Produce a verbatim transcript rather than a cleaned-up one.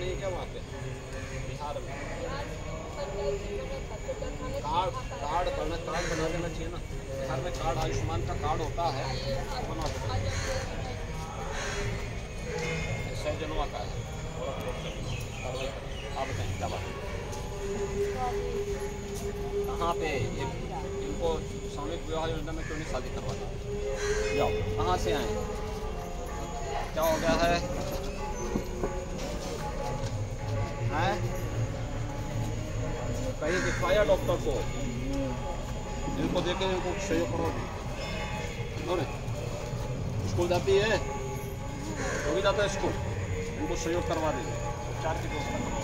नहीं है क्या वहाँ पे बिहार में? कार्ड कार्ड बना कार्ड बना देना चाहिए ना बिहार में। कार्ड आयुष्मान का कार्ड होता है बना सौ जनवा का है। आप बताएं क्या बात कहाँ पे इनको सामूहिक विवाह योजना में क्यों नहीं शादी करवाना? जाओ कहाँ से आए, क्या हो गया है? हैं कहीं दिखाया डॉक्टर को? इनको देखें, इनको सहयोग करो। स्कूल जाती है, वो भी जाता है स्कूल, उनको सहयोग करवा देंगे उपचार की व्यवस्था।